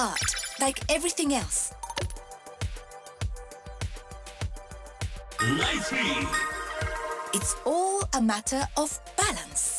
art, like everything else. Lighting. It's all a matter of balance.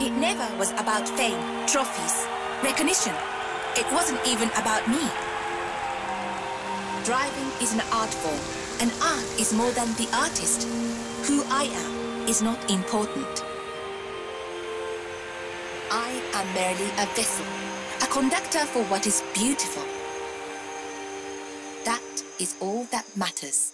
It never was about fame, trophies, recognition. It wasn't even about me. Driving is an art form, and art is more than the artist. Who I am is not important. I am merely a vessel, a conductor for what is beautiful. That is all that matters.